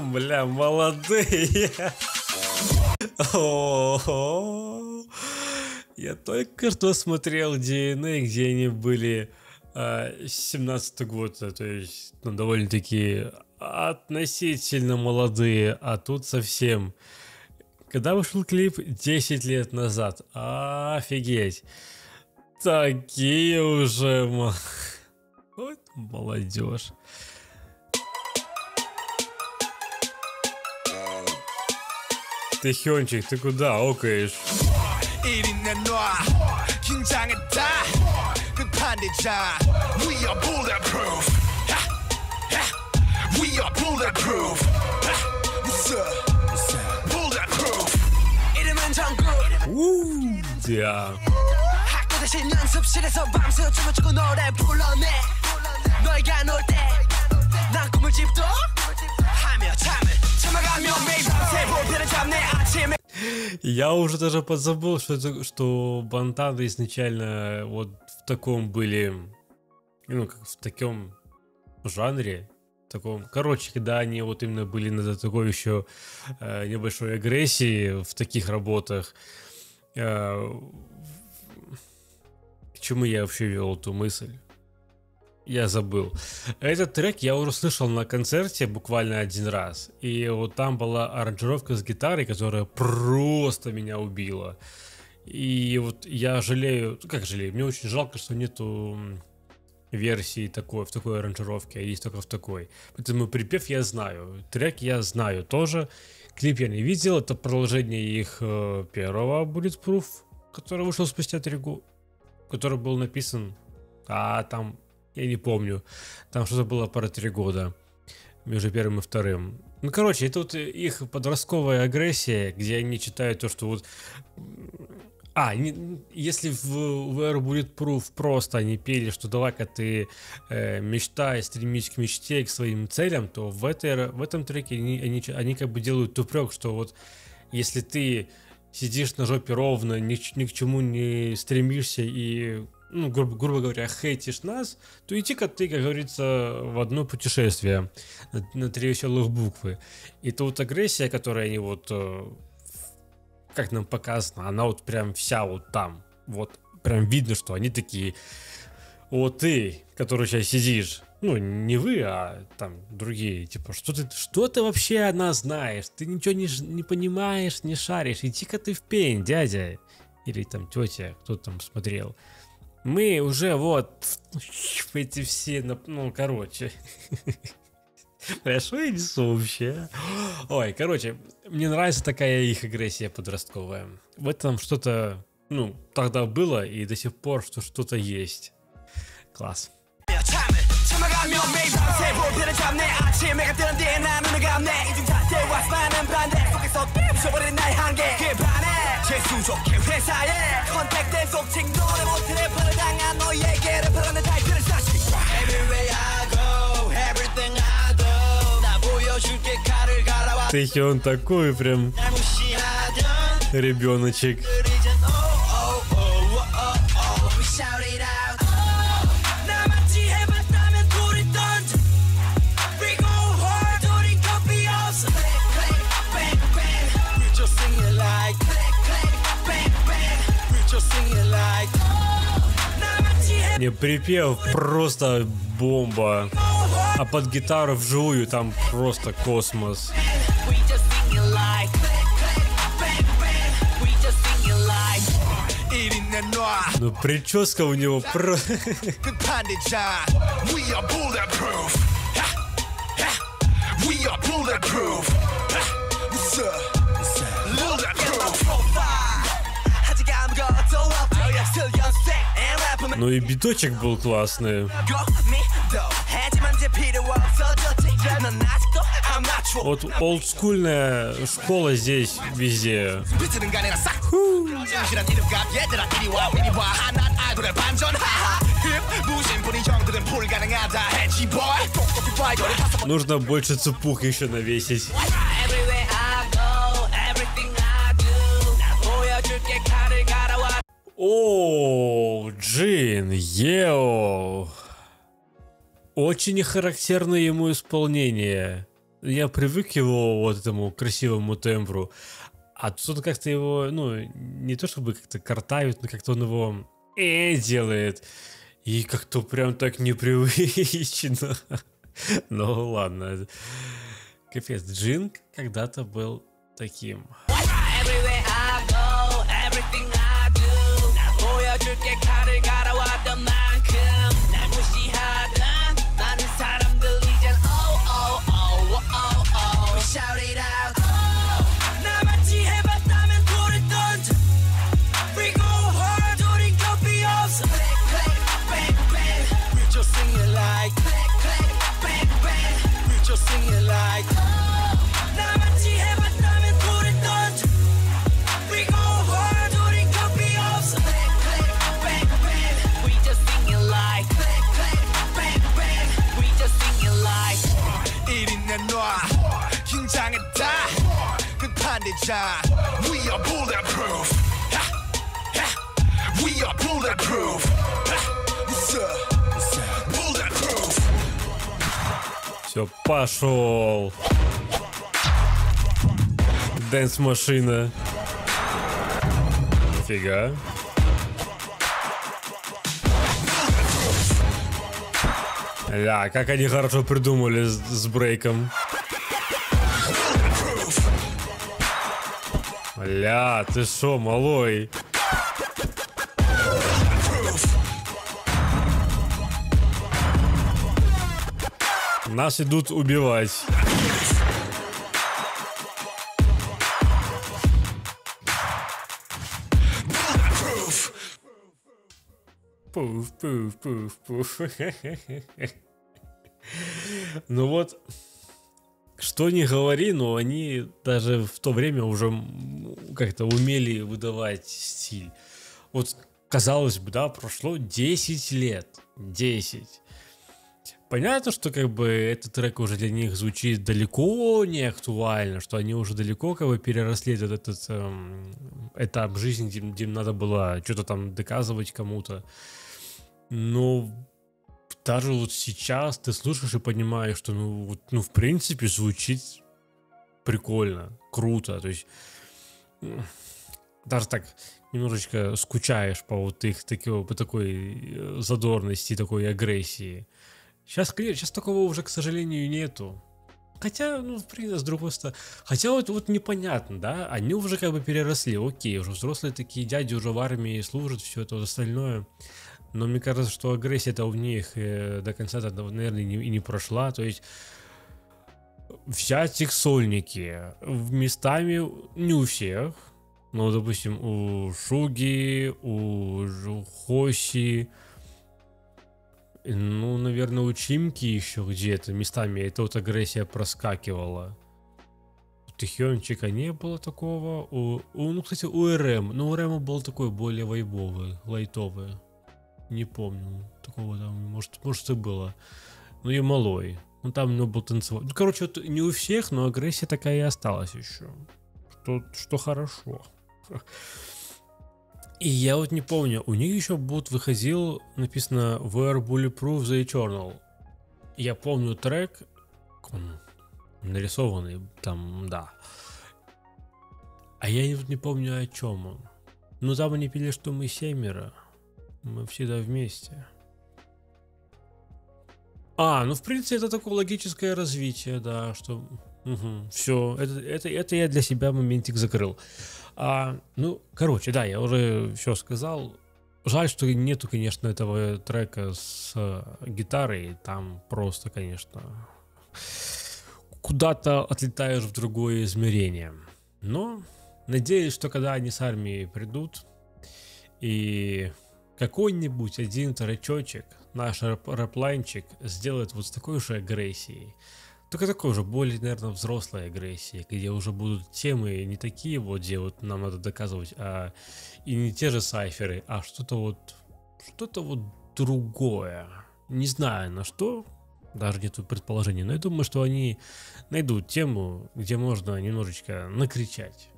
Бля, молодые. Я только что смотрел DNA, где они были 17-го года, то есть ну, довольно-таки относительно молодые, а тут совсем. Когда вышел клип? 10 лет назад. Офигеть. Такие уже вот молодежь. Тихенчик, ты куда окаешь? We are bulletproof. We are bulletproof. Bulletproof. Yeah. Я уже даже подзабыл, что бантаны изначально вот в таком были, ну, как в таком жанре, в таком, короче, когда они вот именно были на такой еще небольшой агрессии в таких работах. К чему я вообще вел эту мысль? Я забыл. Этот трек я уже слышал на концерте буквально один раз. И вот там была аранжировка с гитарой, которая просто меня убила. И вот я жалею... Как жалею? Мне очень жалко, что нету версии такой, в такой аранжировке, а есть только в такой. Поэтому припев я знаю, трек я знаю тоже. Клип я не видел. Это продолжение их первого Bulletproof, который вышел спустя 3 года. Который был написан... А там... Я не помню. Там что-то было пара 3 года. Между первым и вторым. Ну, короче, это вот их подростковая агрессия, где они читают то, что вот... если в We Are Bulletproof просто они пели, что давай-ка ты мечтай, стремись к мечте, к своим целям, то в этом треке они как бы делают упрек, что вот если ты сидишь на жопе ровно, ни к чему не стремишься и... Ну, грубо говоря, хейтишь нас, то иди-ка ты, как говорится, в одно путешествие на 3 веселых буквы. И тут агрессия, которая они вот, как нам показано, она вот прям вся вот там. Вот прям видно, что они такие: о, ты, который сейчас сидишь. Ну, не вы, а там другие. Типа, что ты вообще о нас знаешь? Ты ничего не понимаешь, не шаришь. Иди-ка ты в пень, дядя. Или там тетя, кто там смотрел. Мы уже вот эти все, ну, короче. Хорошо я несу вообще. Ой, короче, мне нравится такая их агрессия подростковая. В этом что-то, ну, тогда было и до сих пор что-то есть. Класс. Тэхён такой прям ребеночек. Припев просто бомба, а под гитару вживую там просто космос. Ну прическа у него просто... Ну и биточек был классный. Вот олдскульная школа здесь везде. Нужно больше цепух еще навесить. О, Джин, ео. Очень характерное ему исполнение. я привык к его вот этому красивому тембру, а тут как-то его, ну, не то чтобы как-то картавит, но как-то он его делает, и как-то прям так непривычно. Ну ладно. Капец, Джин когда-то был таким. We are bulletproof. We are bulletproof. Bulletproof. Все, пошел. Дэнс-машина. Фига. Да, как они хорошо придумали с брейком. Бля, ты шо, малой? Нас идут убивать. Пуф, пуф, пуф, пуф. Ну вот... Что ни говори, но они даже в то время уже как-то умели выдавать стиль. Вот, казалось бы, да, прошло 10 лет. 10. Понятно, что как бы этот трек уже для них звучит далеко не актуально, что они уже далеко как бы переросли этот этап жизни, где надо было что-то там доказывать кому-то. Но... Даже вот сейчас ты слушаешь и понимаешь, что ну в принципе звучит прикольно, круто. То есть даже так немножечко скучаешь по вот их по такой задорности, такой агрессии. Сейчас такого уже, к сожалению, нету. Хотя, ну, с другой стороны. Хотя вот непонятно, да? Они уже как бы переросли. Окей, уже взрослые такие дяди, уже в армии служат, все это остальное. Но мне кажется, что агрессия-то у них до конца, наверное, и не прошла. То есть взять их сольники местами не у всех. Ну, допустим, у Шуги, у Хоси, ну, наверное, у Чимки еще где-то местами. Это вот агрессия проскакивала. У Тихенчика не было такого. Ну, кстати, у РМ. Но у РМ был такой более вайбовый, лайтовый. Не помню такого там, может и было. Ну и малой. Ну там у него был танцевать. Ну, короче, вот не у всех, но агрессия такая и осталась еще. Что хорошо. И я вот не помню, у них еще выходил, написано We Are Bulletproof: The Eternal. Я помню трек, он нарисованный там, да. А я не помню, о чем он. Ну там они пели, что мы семеро. Мы всегда вместе. Ну в принципе это такое логическое развитие, да, что... Угу, все, это я для себя моментик закрыл. Ну, короче, да, я уже все сказал. Жаль, что нету, конечно, этого трека с гитарой. Там просто, конечно, куда-то отлетаешь в другое измерение. Но надеюсь, что когда они с армией придут и... Какой-нибудь один тречочек, наш рэплайнчик сделает вот с такой же агрессией. Только такой же, более, наверное, взрослой агрессией, где уже будут темы не такие вот, где вот нам надо доказывать, и не те же сайферы, а что-то вот другое. Не знаю на что, даже нету предположений, но я думаю, что они найдут тему, где можно немножечко накричать,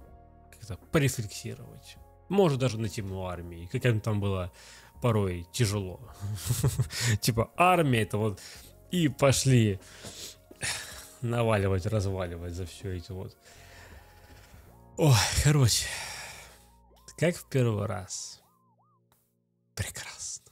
как-то порефлексировать. Может, даже на тему армии, как им там было порой тяжело. Типа армия это вот и пошли. наваливать, разваливать за все эти вот. Ой, короче, как в первый раз. Прекрасно.